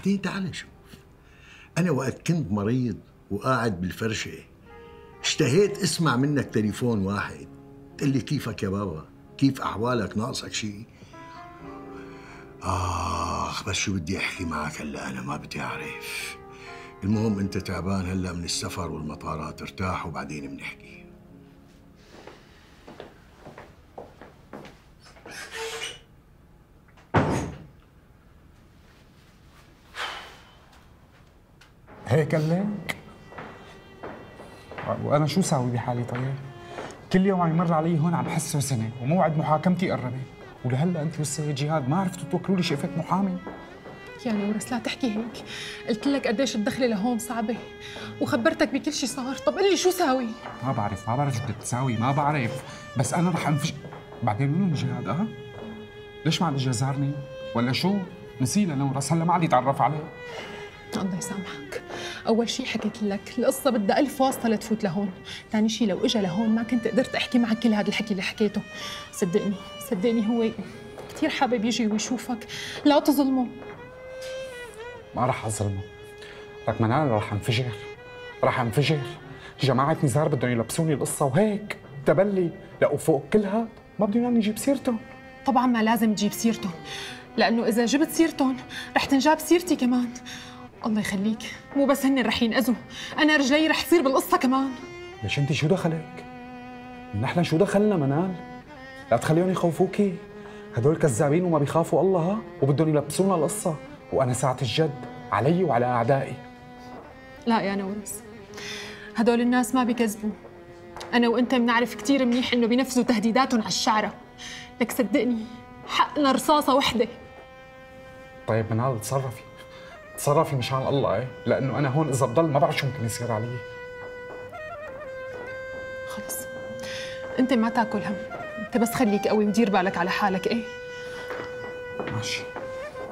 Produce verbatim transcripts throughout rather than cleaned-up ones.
بعدين تعال نشوف. أنا وقت كنت مريض وقاعد بالفرشة اشتهيت اسمع منك تليفون واحد تقول لي كيفك يا بابا؟ كيف أحوالك؟ ناقصك شيء؟ آخ بس شو بدي أحكي معك هلا أنا ما بدي أعرف. المهم أنت تعبان هلا من السفر والمطارات، ارتاح وبعدين بنحكي. هيك لك؟ وأنا شو ساوي بحالي طيب؟ كل يوم عم يمر علي هون عم بحس سنة وموعد محاكمتي قربت، ولهلا أنت والسيد جهاد ما عرفتوا توكلوا لي شقفة محامي. يا نورس لا تحكي هيك، قلت لك قديش الدخلة لهون صعبة وخبرتك بكل شيء صار، طب قل لي شو ساوي؟ ما بعرف ما بعرف شو بدك تساوي، ما بعرف، بس أنا رح أنفجر بعدين. مين جهاد أه؟ ليش ما عم يجازرني؟ ولا شو؟ نسي لنورس هلا ما عاد يتعرف عليه. الله يسامحك. أول شيء حكيت لك القصة بدها ألف واسطة لتفوت لهون، ثاني شيء لو إجا لهون ما كنت قدرت أحكي معك كل هذا الحكي اللي حكيته، صدقني صدقني هو كثير حابب يجي ويشوفك، لا تظلمه. ما راح أظلمه، لك من أنا راح أنفجر، راح أنفجر، جماعة نزار بدهم يلبسوني القصة وهيك تبلي، لا وفوق كل هذا ما بدهم ياني أجيب سيرتهم. طبعاً ما لازم تجيب سيرتهم، لأنه إذا جبت سيرتهم رح تنجاب سيرتي كمان. الله يخليك، مو بس هن رح ينقذوا، أنا رجلي رح تصير بالقصة كمان. ليش أنت شو دخلك؟ نحن شو دخلنا منال؟ لا تخليهم يخوفوكي، هدول كذابين وما بيخافوا الله ها، وبدهم يلبسونا القصة، وأنا ساعة الجد علي وعلى أعدائي. لا يا نورس، هدول الناس ما بيكذبوا، أنا وأنت بنعرف كثير منيح إنه بينفذوا تهديداتهم على الشعرة، لك صدقني حقنا رصاصة وحدة. طيب منال تصرفي. تصرفي مشان الله ايه، لانه انا هون اذا بضل ما بعرف شو ممكن يصير علي. خلص انت ما تاكل هم، انت بس خليك قوي ودير بالك على حالك ايه. ماشي.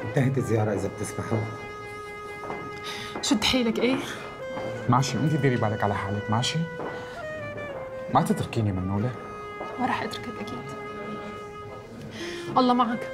انتهت الزياره اذا بتسمحوا. شد حيلك ايه. ماشي وانت ديري بالك على حالك ماشي. ما تتركيني منوله. ما راح اتركك اكيد. الله معك.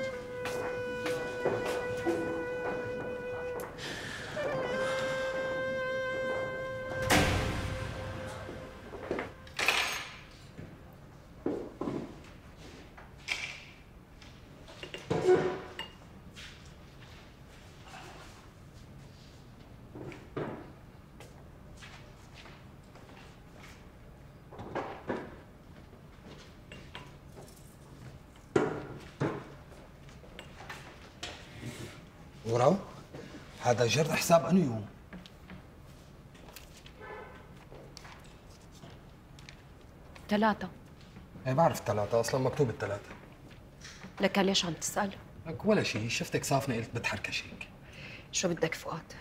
وراو هذا جر حساب انو يوم ثلاثة. اي بعرف ثلاثة اصلا مكتوب الثلاثة. لك ليش عم تسأل؟ لك ولا شيء، شفتك صافنة قلت بتحركش هيك. شو بدك فؤاد؟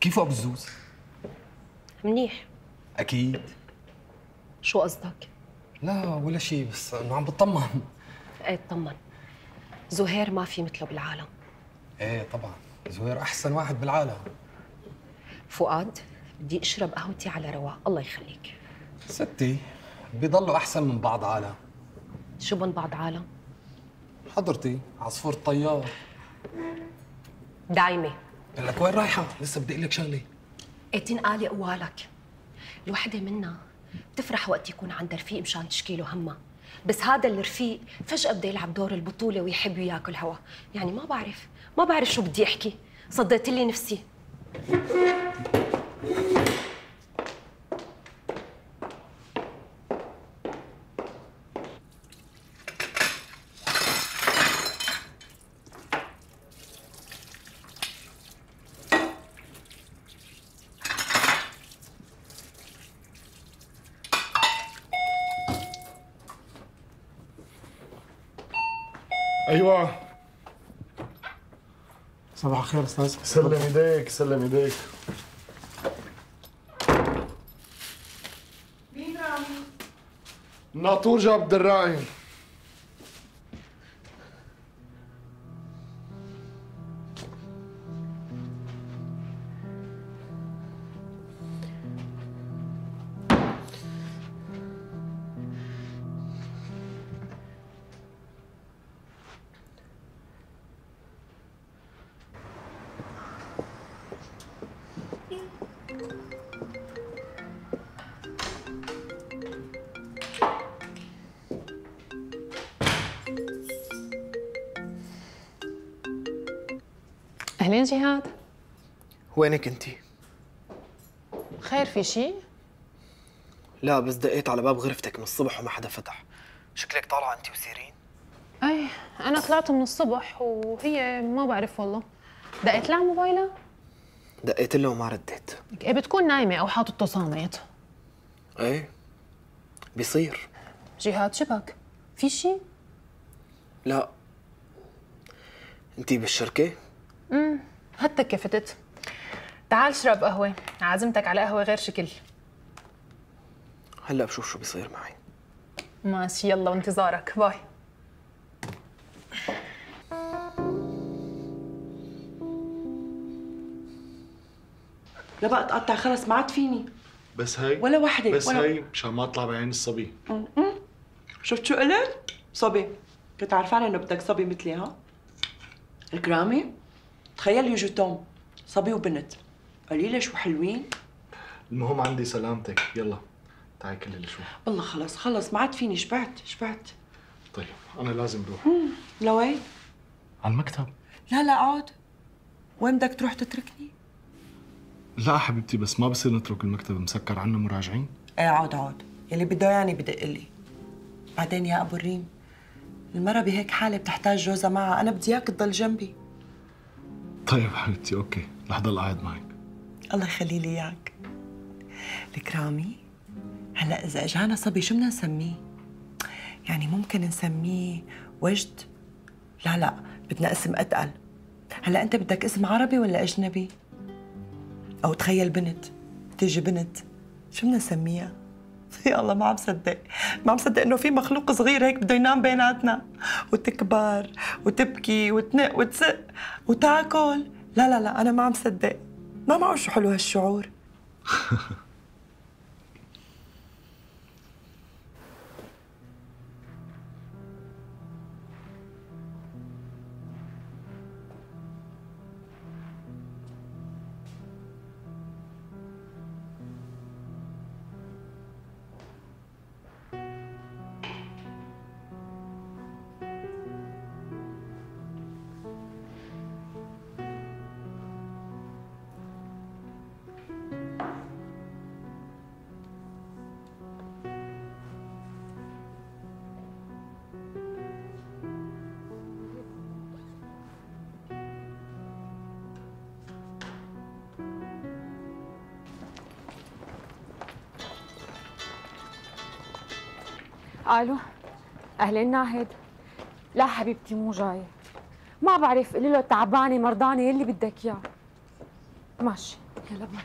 كيفه ابو الزوز؟ منيح؟ اكيد. شو قصدك؟ لا ولا شيء بس انه عم بتطمن. ايه تطمن. زهير ما في مثله بالعالم. ايه طبعا، زهير احسن واحد بالعالم. فؤاد بدي اشرب قهوتي على رواق، الله يخليك. ستي بيضلوا احسن من بعض عالم. شو من بعض عالم؟ حضرتي عصفور الطيار. دايمه. لك وين رايحه؟ لسه بدي اقول لك شغله. ايه تنقالي قوالك. الوحده منا بتفرح وقت يكون عندها رفيق مشان تشكي له همها، بس هذا الرفيق فجأة بده يلعب دور البطولة ويحب وياكل هوا، يعني ما بعرف، ما بعرف شو بدي أحكي، صديت لي نفسي. ايوه صباح الخير استاذ. سلم ايديك سلم ايديك. مين رامي؟ الناطور جاب الدراعي. أهلين جهاد. وينك انتي؟ خير، في شي؟ لا، بس دقيت على باب غرفتك من الصبح وما حدا فتح. شكلك طالعة انتي وسيرين. اي انا طلعت من الصبح وهي ما بعرف والله. دقيت لها موبايلها؟ دقيت لها وما ردت. ايه، بتكون نايمة او حاطته صامت. ايه بيصير. جهاد شبك؟ في شي؟ لا. انتي بالشركة؟ امم هتك فتت. تعال اشرب قهوة، عازمتك على قهوة غير شكل. هلا بشوف شو بيصير معي. ماشي، يلا وانتظارك. باي. لا بقى تقطع، خلص ما عاد فيني. بس هي ولا وحدة، بس ولا هي مشان ما اطلع بعين الصبي. امم شفت شو قلت؟ صبي. كنت عارفانة انه بدك صبي مثلي. ها الكرامي، تخيل يجوا توم صبي وبنت، قليلة شو حلوين. المهم عندي سلامتك، يلا تعي كل اللي شو. والله خلص خلص ما عاد فيني، شبعت شبعت. طيب انا لازم اروح. امم لوين؟ على المكتب. لا لا اقعد، وين بدك تروح تتركني؟ لا حبيبتي، بس ما بصير نترك المكتب مسكر، عنا مراجعين. ايه اقعد اقعد، يلي بده يعني بدق لي. بعدين يا ابو الريم، المرة بهيك حالة بتحتاج جوزها معها، أنا بدي إياك تضل جنبي. طيب حبيبتي أوكي، رح ضل قاعد معك. الله يخلي لي إياك. الكرامي، هلا إذا إجانا صبي شو بدنا نسميه؟ يعني ممكن نسميه وجد؟ لا لا، بدنا اسم أتقل. هلا أنت بدك اسم عربي ولا أجنبي؟ أو تخيل بنت، تيجي بنت، شو بدنا نسميها؟ يا الله ما عم صدق، ما عم صدق انه في مخلوق صغير هيك بده ينام بيناتنا وتكبر وتبكي وتنق وتسق وتاكل. لا لا لا انا ما عم صدق، ما معقول شو حلو هالشعور. الو، اهلين ناهد. لا حبيبتي مو جايه، ما بعرف، قولي له تعبانه مرضانه يلي بدك اياه. ماشي يلا باي.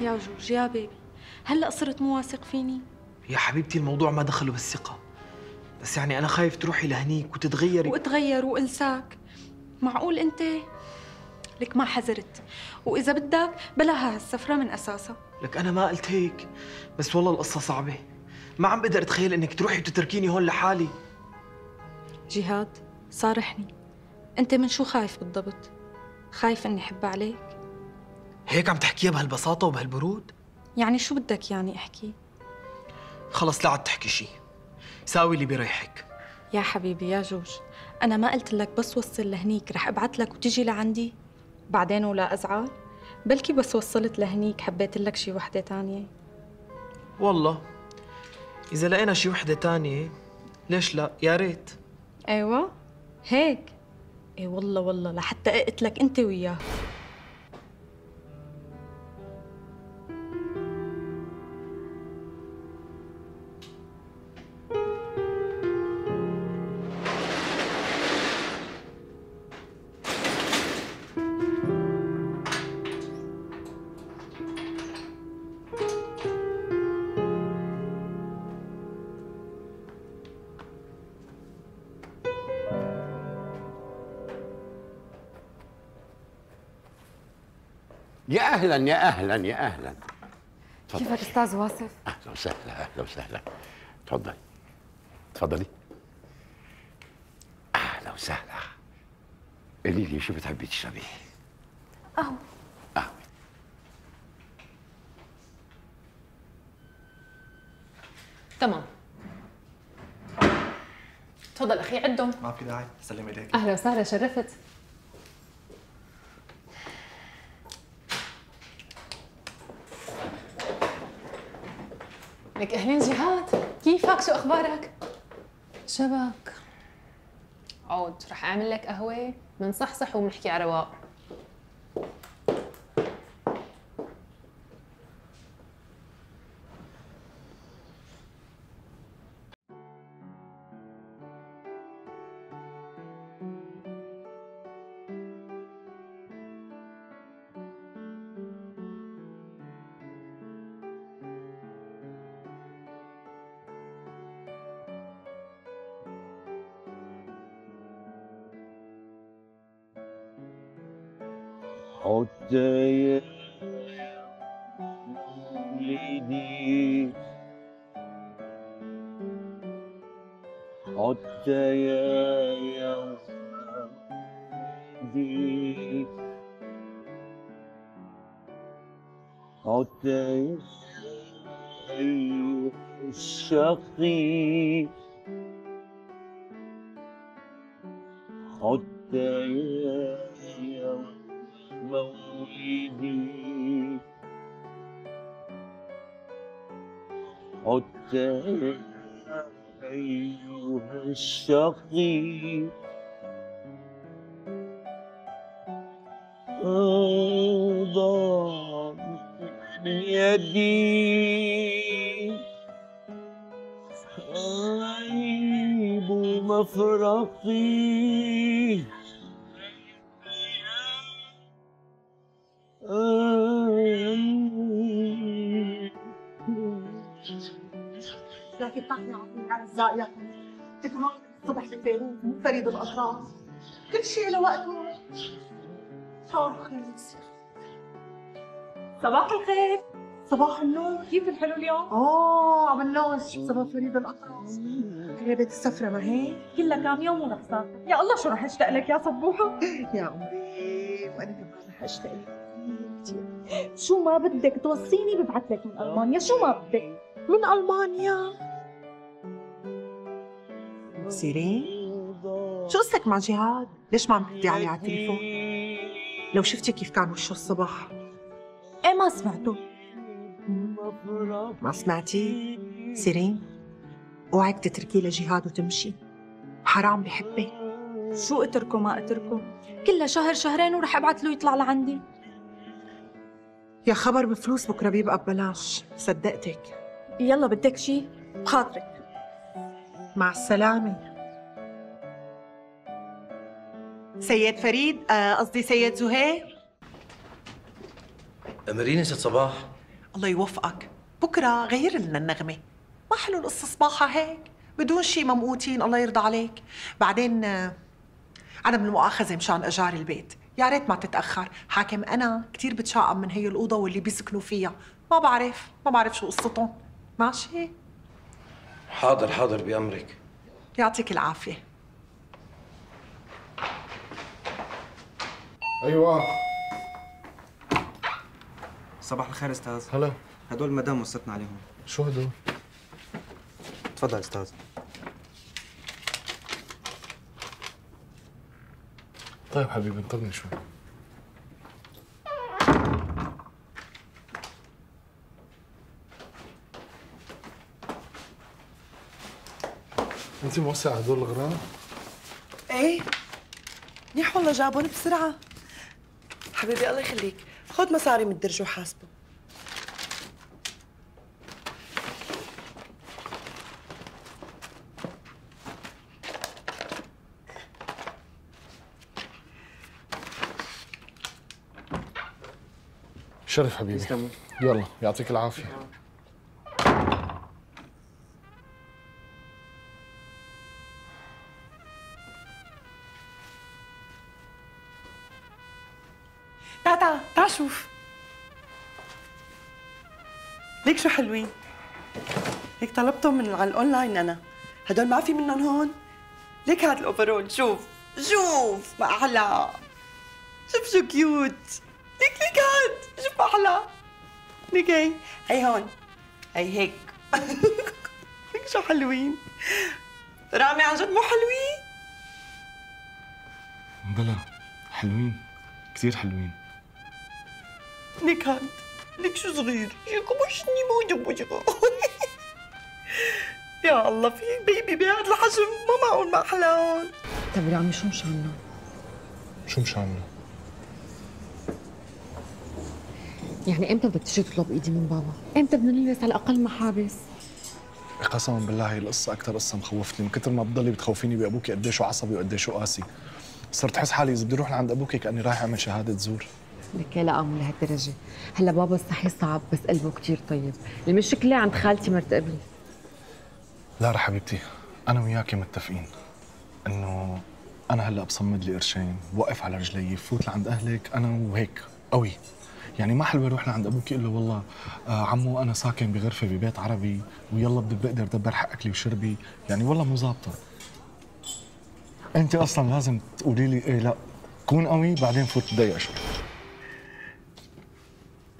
يا جورج يا بيبي، هلا صرت مو واثق فيني؟ يا حبيبتي الموضوع ما دخله بالثقة، بس يعني أنا خايف تروحي لهنيك وتتغيري. وأتغير وأنساك؟ معقول أنت؟ لك ما حذرت، وإذا بدك بلاها هالسفرة من أساسها. لك أنا ما قلت هيك، بس والله القصة صعبة، ما عم بقدر أتخيل إنك تروحي وتتركيني هون لحالي. جهاد صارحني، أنت من شو خايف بالضبط؟ خايف إني أحب عليك؟ هيك عم تحكيها بهالبساطة وبهالبرود؟ يعني شو بدك يعني احكي؟ خلص لا عاد تحكي شي، ساوي اللي بيريحك. يا حبيبي يا جورج، أنا ما قلت لك بس وصل لهنيك رح أبعت لك وتجي لعندي؟ بعدين ولا أزعل؟ بلكي بس وصلت لهنيك حبيت لك شي وحدة تانية. والله إذا لقينا شي وحدة تانية ليش لا؟ يا ريت. أيوة هيك. إيه والله والله لحتى قلت لك أنت وياه. يا أهلاً يا أهلاً يا أهلاً. اتفضل. كيفك استاذ واصف؟ اهلا وسهلا اهلا وسهلا. اتفضلي اتفضلي. اهلا وسهلا. قولي لي شو بتحبي تشربي؟ قهوة. قهوة. تمام. تفضل اخي عدهم. ما في داعي، سلم ايديك. اهلا وسهلا، شرفت. لك اهلين جهاد، كيفك؟ شو اخبارك؟ شبك؟ عود، رح اعمل لك قهوه بنصحصح وبنحكي على رواق. حتى يولدي حتى يولدي حتى الشقي حتى مولدي حتى أيها الشقي أرضى من يدي غيب مفرقي لكن نحن عظيم اعزائي يقول تكنولوجيا الصبح بفيروز منفرد الاطراف، كل شيء له وقته. صباح الخير. صباح الخير. صباح النور. كيف الحلو اليوم؟ اوه عملنا صباح فريد الاطراف. قريبة السفرة ما هي؟ كلها كام يوم ونقصة. يا الله شو رح اشتاق لك يا صبوحة. يا عمري وانا كمان رح اشتاق لك كثير. شو ما بدك توصيني ببعث لك من المانيا، شو ما بدك. من المانيا؟ سيرين؟ شو قصتك مع جهاد؟ ليش ما عم تردي عليه على التليفون؟ لو شفتي كيف كان وشه الصبح. ايه ما سمعته. ما سمعتي؟ سيرين اوعك تتركيه لجهاد وتمشي، حرام بحبك. شو اتركه ما اتركه؟ كلها شهر شهرين ورح ابعث له يطلع لعندي. يا خبر بفلوس بكره بيبقى ببلاش، صدقتك. يلا بدك شيء؟ بخاطرك. مع السلامة. سيد فريد، قصدي سيد زهير. أمريني ست صباح. الله يوفقك، بكره غير لنا النغمة. ما حلو القصة صباحة هيك، بدون شيء ممقوتين، الله يرضى عليك. بعدين أنا بالمؤاخذة مشان إيجار البيت، يا ريت ما تتأخر، حاكم أنا كثير بتشاقم من هي الأوضة واللي بيسكنوا فيها، ما بعرف، ما بعرف شو قصتهم. ماشي؟ حاضر حاضر بأمرك. يعطيك العافية. أيوة. صباح الخير أستاذ. هلا. هدول مدام وصتنا عليهم. شو هدول؟ تفضل أستاذ. طيب حبيبي انطرني شوي. انت موسعة هدول الغرام؟ ايه منيح والله جابهم بسرعة. حبيبي الله يخليك، خذ مصاري من الدرج وحاسبه. شرف حبيبي. يسلموا. يلا يعطيك العافية. تعال تعال تعال شوف. ليك شو حلوين. ليك طلبتهم من على الاونلاين انا، هدول ما في منهم هون. ليك هاد الاوفرول، شوف شوف ما احلى، شوف شو كيوت. ليك ليك هاد، شوف ما احلى. ليك هي هي هون، هي هيك. ليك شو حلوين. رامي عن جد مو حلوين؟ بلا حلوين، كثير حلوين. ليك هاد، ليك شو صغير، يكبشني موجه بوجهه. يا الله في بيبي بهذا الحجم، ما معقول ما احلى هون. طيب يا عمي شو مشاننا؟ شو مشاننا؟ يعني امتى بدك تجي تطلب ايدي من بابا؟ امتى بدنا نلبس على الاقل محابس؟ قسما بالله هي القصه اكثر قصه مخوفتني، من كثر ما بتضلي بتخوفيني بابوكي قد ايش عصبي وقد ايش قاسي. صرت احس حالي اذا بدي اروح لعند ابوكي كاني رايح اعمل شهاده زور. لك لا مو لهالدرجه، هلا بابا الصحي صعب بس قلبه كثير طيب، المشكله عند خالتي مرت ابني. لارا حبيبتي، انا وياكي متفقين انه انا هلا بصمد لي قرشين، بوقف على رجلي، فوت لعند اهلك انا وهيك قوي. يعني ما حلو اروح لعند ابوكي اقول له والله عمو انا ساكن بغرفه ببيت عربي ويلا بدي بقدر دبر حقك لي وشربي، يعني والله مو ظابطه. انت اصلا لازم تقولي لي ايه لا، كون قوي بعدين فوت تضيق شوي.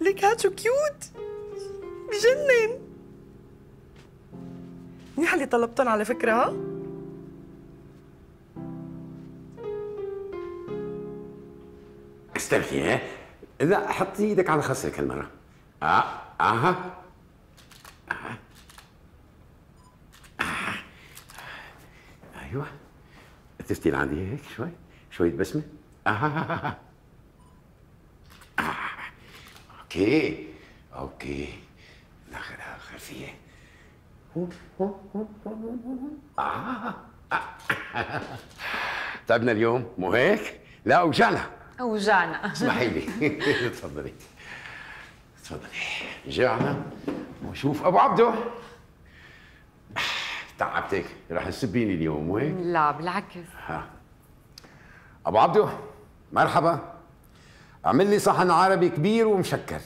لك هاد شو كيوت، بجنن. منيح اللي طلبتهم على فكره. ها استرخي، ها لا حطي ايدك على خصرك هالمره. اه اها اها اها ايوه تفتي لعندي هيك شوي شويه بسمه. اها اها اوكي اوكي ناخذ خلفيه. آه. تعبنا اليوم مو هيك؟ لا وجعنا وجعنا. اسمحي لي تفضلي تفضلي. جعنا وشوف ابو عبده تعبتك، رح تسبيني اليوم مو هيك؟ لا بالعكس. ها. ابو عبده مرحبا، اعمل لي صحن عربي كبير ومشكر.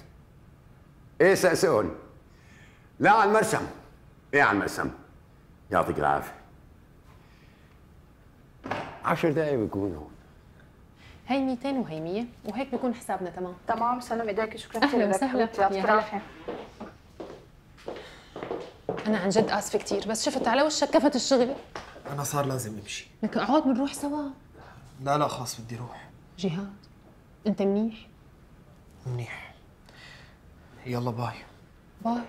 ايه سأسئل؟ لا على المرسم. ايه على المرسم؟ يعطيك العافيه. عشر دقايق بكون هون. هي مئتين وهي مية وهيك بكون حسابنا تمام. تمام سلم ايديك، شكرا كثير. اهلا وسهلا، يعطيك العافيه. انا عن جد اسفه كثير بس شفت على وشك كفت الشغله. انا صار لازم امشي. لك اقعد بنروح سوا. لا لا خلاص بدي روح. جهاد انت منيح؟ منيح. يلا باي. باي.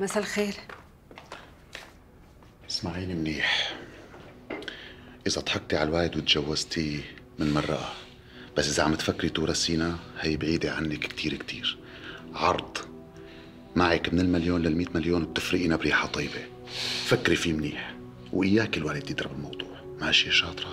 مساء الخير. اسمعيني منيح، إذا ضحكتي على الوعد وتجوزتيه من مرة، بس إذا عم تفكري تورثينا هي بعيدة عنك كتير كتير. عرض معك من المليون للمئة مليون بتفرقينا بريحة طيبة. فكري فيه منيح، وإياك الوالد يضرب الموضوع. ماشي شاطرة.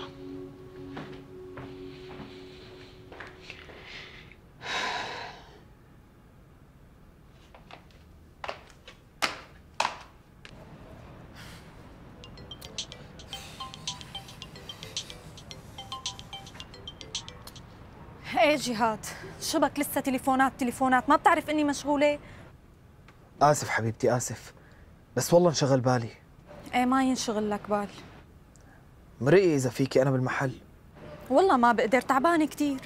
ايه جهاد شبك لسه تليفونات تليفونات، ما بتعرف اني مشغوله؟ اسف حبيبتي اسف، بس والله انشغل بالي. ايه ما ينشغل لك بال، مرقي اذا فيكي انا بالمحل. والله ما بقدر تعبانه كثير.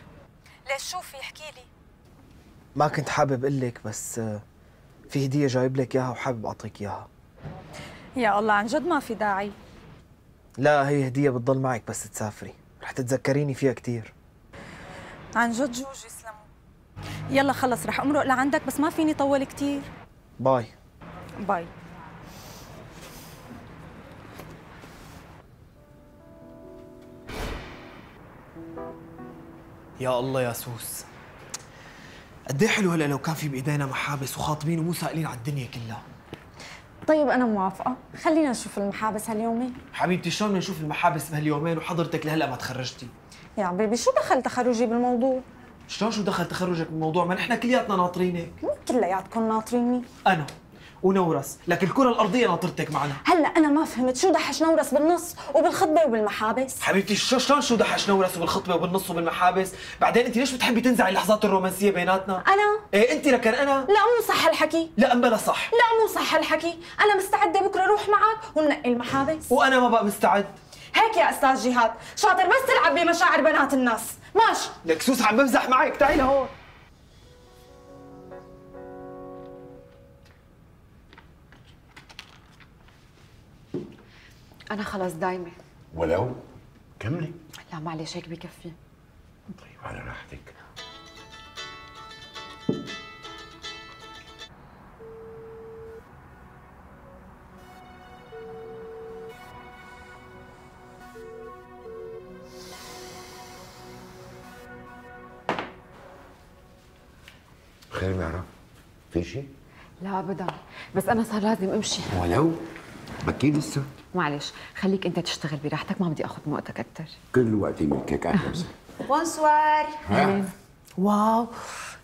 ليش شو في؟ احكي لي. ما كنت حابب اقول لك بس في هديه جايب لك اياها وحابب اعطيك اياها. يا الله عن جد ما في داعي. لا هي هديه بتضل معك بس تسافري، رح تتذكريني فيها كثير. عن جد جوج يسلموا. يلا خلص رح امرق لعندك بس ما فيني طول كتير. باي. باي. يا الله يا سوس، قد ايه حلو هلا لو كان في بايدينا محابس وخاطبين ومو سائلين على الدنيا كلها. طيب أنا موافقة، خلينا نشوف المحابس هاليومين. حبيبتي شلون بدنا نشوف المحابس بهاليومين وحضرتك لهلا ما تخرجتي؟ يا حبيبي شو دخل تخرجي بالموضوع؟ شلون شو دخل تخرجك بالموضوع؟ ما نحن كلياتنا ناطرينك. مو كلياتكم ناطريني. أنا ونورس، لكن الكرة الأرضية ناطرتك معنا. هلا أنا ما فهمت شو دحش نورس بالنص وبالخطبة وبالمحابس؟ حبيبتي شلون شو دحش نورس وبالخطبة وبالنص وبالمحابس؟ بعدين أنت ليش بتحبي تنزعي اللحظات الرومانسية بيناتنا؟ أنا؟ إيه أنت لكن أنا؟ لا مو صح هالحكي. لا أمبلا صح. لا مو صح هالحكي، أنا مستعدة بكرة أروح معك وننقي المحابس. وأنا ما بقى مستعد. هيك يا أستاذ جهاد، شاطر بس تلعب بمشاعر بنات الناس، ماشي. لك سوس عم بمزح معك، تعي لهون. أنا خلص دايمة ولو؟ كملي. لا معلش هيك بكفي. طيب على راحتك. خير معرف؟ في شيء؟ لا أبدا، بس أنا صار لازم أمشي. ولو؟ بكي لسه. معلش خليك انت تشتغل براحتك، ما بدي اخذ من وقتك اكثر. كل وقتي ملكك. اهلا. بونسوار. واو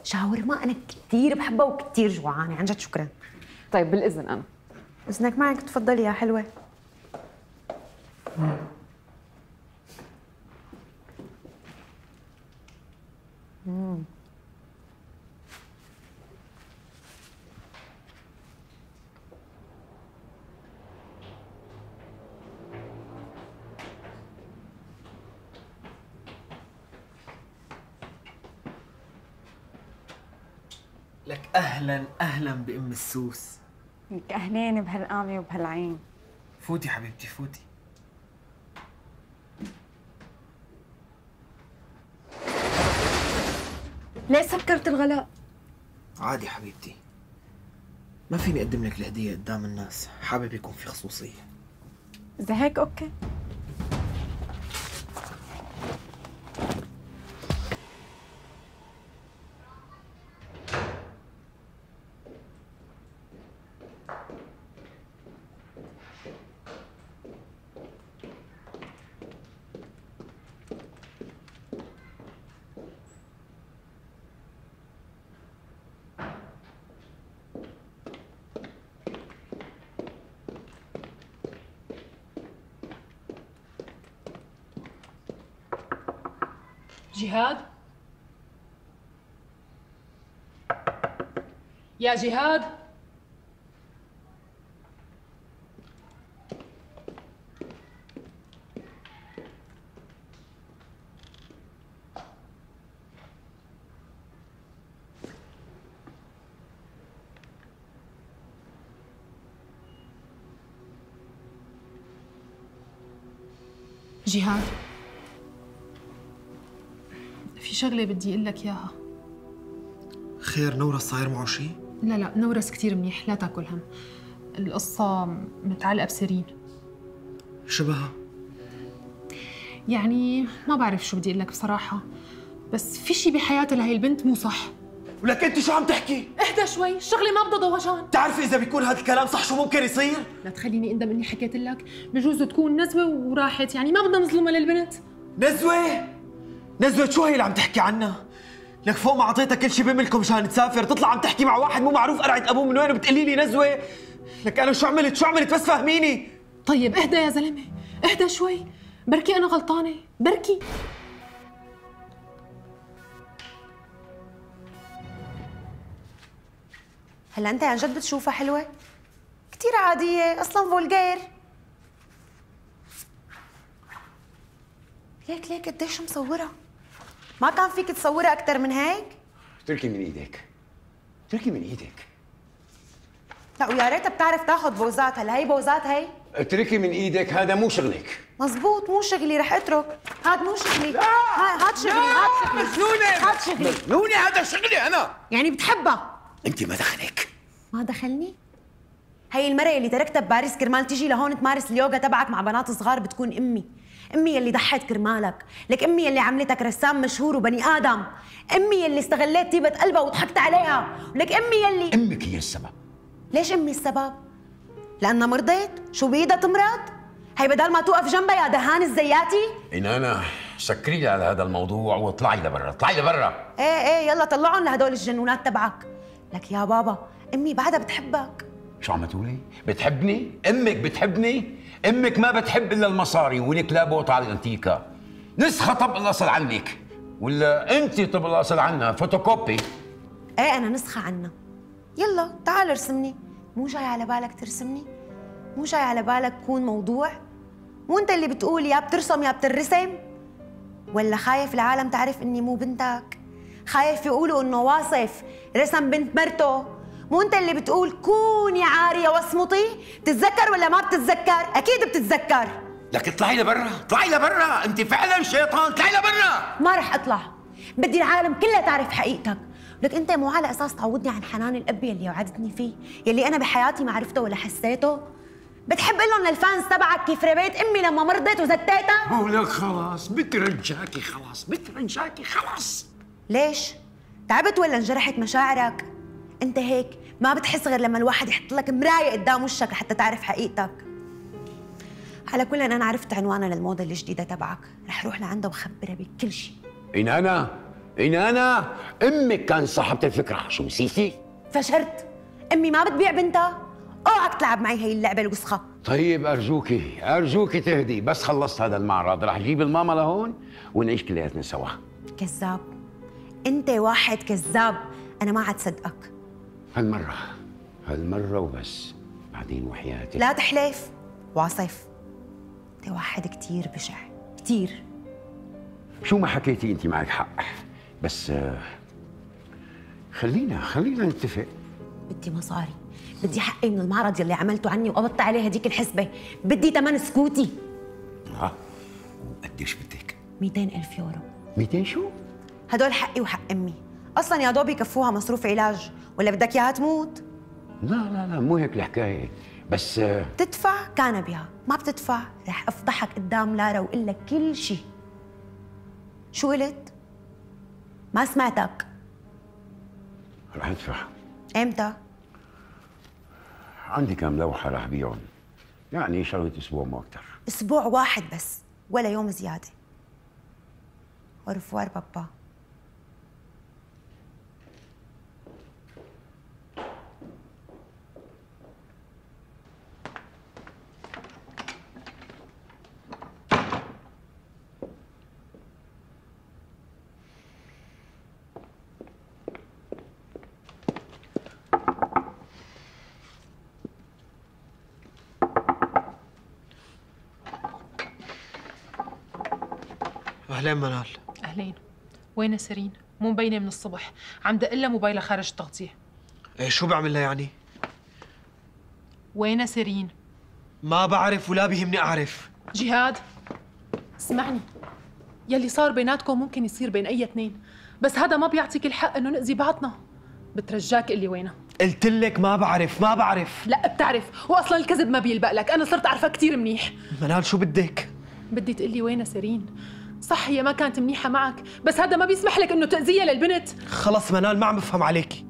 شاورما انا كثير بحبها وكثير جوعانه عن جد. شكرا. طيب بالاذن انا. اذنك معك، تفضلي يا حلوه. امم لك اهلا اهلا بام السوس. لك اهلين بهالقامه وبهالعين. فوتي حبيبتي فوتي. ليه سكرت الغلاء؟ عادي حبيبتي، ما فيني اقدم لك الهديه قدام الناس، حابب يكون في خصوصيه. اذا هيك اوكي. جهاد؟ يا جهاد؟ جهاد في شغلة بدي اقول لك اياها. خير نورس صاير معه شيء؟ لا لا نورس كثير منيح، لا تاكل هم. القصة متعلقة بسيرين. شبهها؟ يعني ما بعرف شو بدي اقول لك بصراحة، بس في شيء بحياتها لهي البنت مو صح. ولك انت شو عم تحكي؟ اهدى شوي، الشغلة ما بدها ضوجان. بتعرفي إذا بيكون هذا الكلام صح شو ممكن يصير؟ لا تخليني اندم إني حكيت لك، بجوز تكون نزوة وراحت، يعني ما بدنا نظلمها للبنت. نزوة؟ نزوة شو هي اللي عم تحكي عنها؟ لك فوق ما اعطيتها كل شيء بملكه مشان تسافر، تطلع عم تحكي مع واحد مو معروف قرعة ابوه من وين وبتقلي لي نزوة؟ لك انا شو عملت؟ شو عملت بس فهميني؟ طيب اهدى يا زلمة، اهدى شوي، بركي انا غلطانة، بركي. هلا انت عن جد بتشوفها حلوة؟ كثير عادية، اصلا فولجير. ليك ليك قديش مصورة؟ ما كان فيك تصورها أكثر من هيك؟ اتركي من إيدك، اتركي من إيدك. لا ويا ريتها بتعرف تاخذ بوزات، هلا هي بوزات هي؟ اتركي من إيدك، هذا مو شغلك. مزبوط مو شغلي، رح أترك، هذا مو شغلي. لا هاد شغلي، هاد شغلي. مجنونة هاد شغلي، مجنونة هذا شغلي أنا. يعني بتحبها؟ أنت ما دخلك. ما دخلني؟ هي المرأة اللي تركتها بباريس كرمال تيجي لهون تمارس اليوغا تبعك مع بنات صغار بتكون أمي. امي يلي ضحت كرمالك، لك امي يلي عملتك رسام مشهور وبني ادم، امي يلي استغليت طيبة قلبها وضحكت عليها، ولك امي يلي امك هي السبب. ليش امي السبب؟ لأنها مرضت؟ شو بإيدها تمرض؟ هي بدل ما توقف جنبها يا دهان الزياتي؟ إنانا سكري لي على هذا الموضوع واطلعي لبرا، اطلعي لبرا. ايه ايه يلا طلعهم لهدول الجنونات تبعك. لك يا بابا أمي بعدها بتحبك. شو عم تقولي؟ بتحبني؟ أمك بتحبني؟ أمك ما بتحب إلا المصاري ولك لا بوط على الأنتيكا. نسخة طبق الأصل عنك ولا أنت طبق الأصل عنها فوتوكوبي. ايه أنا نسخة عنها. يلا تعال ارسمني. مو جاي على بالك ترسمني؟ مو جاي على بالك تكون موضوع؟ مو انت اللي بتقول يا بترسم يا بترسم؟ ولا خايف العالم تعرف اني مو بنتك؟ خايف يقولوا انه واصف رسم بنت مرته؟ مو انت اللي بتقول كوني عاريه واصمتي؟ بتتذكر ولا ما بتتذكر؟ اكيد بتتذكر. لك اطلعي لبرا، اطلعي لبرا، انت فعلا شيطان، اطلعي لبرا. ما رح اطلع، بدي العالم كلها تعرف حقيقتك. لك انت مو على اساس تعوضني عن حنان الاب يلي وعدتني فيه، يلي انا بحياتي ما عرفته ولا حسيته. بتحب اقول لهم للفانز تبعك كيف ربيت امي لما مرضت وزتيتها؟ ولك خلاص بترجاكي، خلاص بترجاكي، خلاص. ليش؟ تعبت ولا انجرحت مشاعرك؟ انت هيك ما بتحس غير لما الواحد يحط لك مرايه قدام وشك لحتى تعرف حقيقتك. على كل إن انا عرفت عنوانها للموضه الجديده تبعك، رح روح لعنده وخبرها بكل شيء. إنانا إنانا أمك كان صاحبة الفكرة، شو نسيتي؟ فشرت، أمي ما بتبيع بنتها، أوعك تلعب معي هي اللعبة الوسخة. طيب أرجوكي أرجوكي تهدي، بس خلصت هذا المعرض رح جيب الماما لهون ونعيش كلياتنا سوا. كذاب، أنت واحد كذاب، أنا ما عاد صدقك. هالمرة هالمرة وبس، بعدين وحياتي لا تحلف، واصف أنت واحد كتير بشع، كتير. شو ما حكيتي أنت معك حق، بس خلينا خلينا نتفق. بدي مصاري، بدي حقي من المعرض يلي عملته عني وقبضت عليه هديك الحسبه، بدي ثمن سكوتي. اه وقديش بدك؟ مئتين ألف يورو. مئتين شو؟ هدول حقي وحق امي، اصلا يا دوب يكفوها مصروف علاج، ولا بدك اياها تموت؟ لا لا لا مو هيك الحكايه، بس بتدفع كان بها، ما بتدفع رح افضحك قدام لارا واقول لك كل شيء. شو قلت؟ ما سمعتك. رح ادفع. امتى؟ عندي كم لوحة رح بيعهم، يعني شغلة أسبوع مو أكثر. أسبوع واحد بس، ولا يوم زيادة. أورفوار بابا. أهلين منال. أهلين. وين سيرين؟ مو مبينة من الصبح، عم دقلها موبايلها خارج التغطية. إيه شو بعملها يعني؟ وين سيرين؟ ما بعرف ولا بيهمني أعرف. جهاد اسمعني، يلي صار بيناتكم ممكن يصير بين أي اثنين، بس هذا ما بيعطيك الحق إنه نأذي بعضنا. بترجاك قلي وينها. قلت لك ما بعرف، ما بعرف. لا بتعرف، وأصلا الكذب ما بيلبق لك، أنا صرت أعرفها كثير منيح. منال شو بدك؟ بدي تقلي وين سيرين. صح هي ما كانت منيحة معك، بس هذا ما بيسمح لك انه تأذيها للبنت. خلص منال ما عم بفهم عليكي.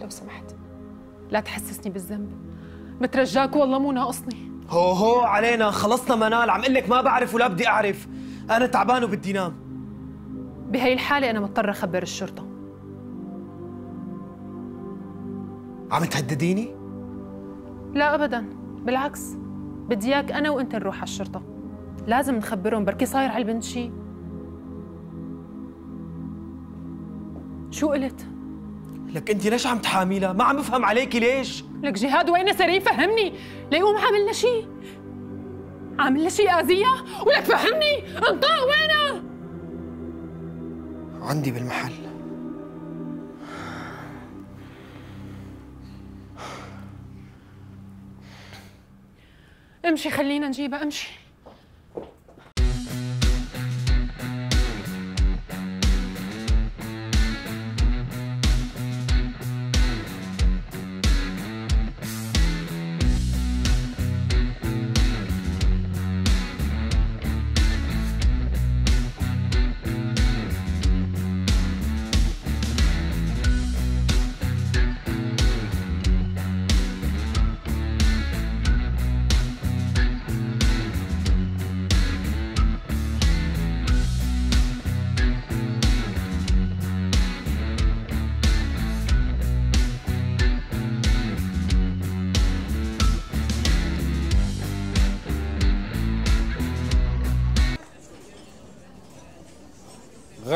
لو سمحت لا تحسسني بالذنب، بترجاك والله مو ناقصني. هو هو علينا، خلصنا منال، عم قلك ما بعرف ولا بدي اعرف، انا تعبان وبدي نام. بهي الحالة انا مضطرة اخبر الشرطة. عم تهدديني؟ لا ابدا، بالعكس بدي اياك انا وانت نروح على الشرطة، لازم نخبرهم بركي صاير على البنت شي. شو قلت؟ لك انت ليش عم تحاميلها؟ ما عم بفهم عليكي ليش؟ لك جهاد وين سيرين فهمني، ليقوم عاملنا شي؟ عاملنا شي اذية؟ ولك فهمني، انطق وينها؟ عندي بالمحل. امشي خلينا نجيبها، امشي.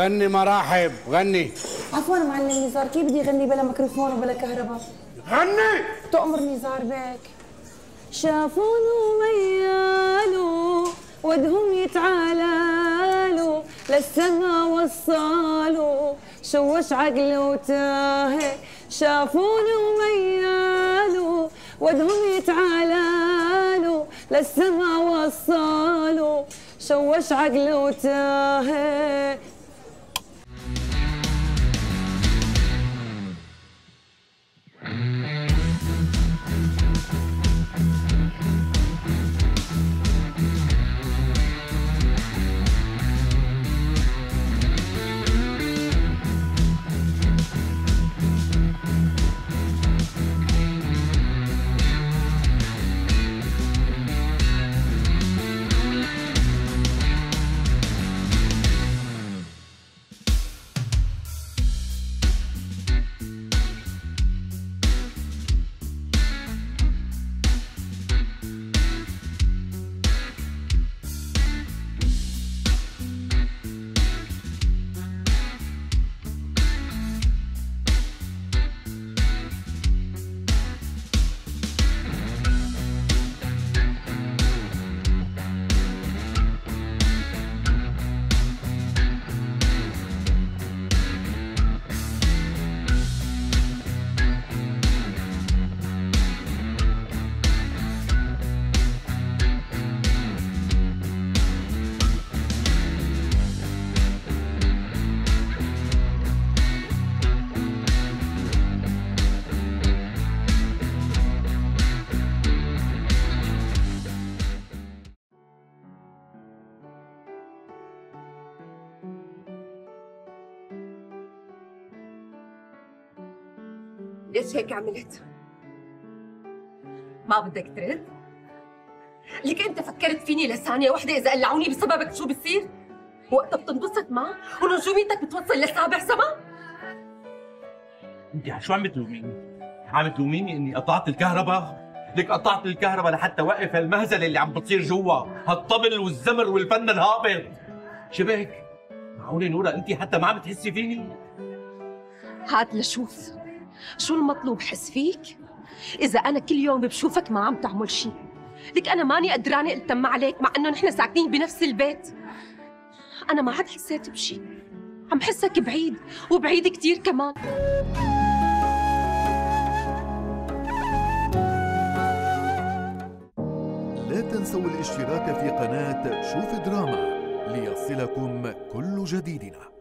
غني مراحب، غني. عفوا معلم نزار، كيف بدي غني بلا ميكروفون وبلا كهرباء؟ غني. تؤمر نزار بك. شافونو ميالو ودهم يتعالالو للسما وصالو شوش عقله وتاهي. شافونو ميالو ودهم يتعالالو للسما وصالو شوش عقله وتاهي. ليش هيك عملت؟ ما بدك ترد؟ لك انت فكرت فيني لثانية واحدة إذا قلعوني بسببك شو بصير؟ وقتها بتنبسط معه ونجوميتك بتوصل لسابع سما؟ انت شو عم تلوميني؟ عم تلوميني اني قطعت الكهرباء؟ لك قطعت الكهرباء لحتى وقف هالمهزلة اللي عم بتصير جوا، هالطبل والزمر والفن الهابط. شبك؟ معقولة نورا انت حتى ما عم تحسي فيني؟ هات لشوف شو المطلوب حس فيك؟ إذا أنا كل يوم بشوفك ما عم تعمل شيء، لك أنا ماني قدرانة ألتم عليك مع إنه نحن ساكنين بنفس البيت. أنا ما عاد حسيت بشيء، عم حسك بعيد وبعيد كثير كمان. لا تنسوا الاشتراك في قناة شوف دراما ليصلكم كل جديدنا.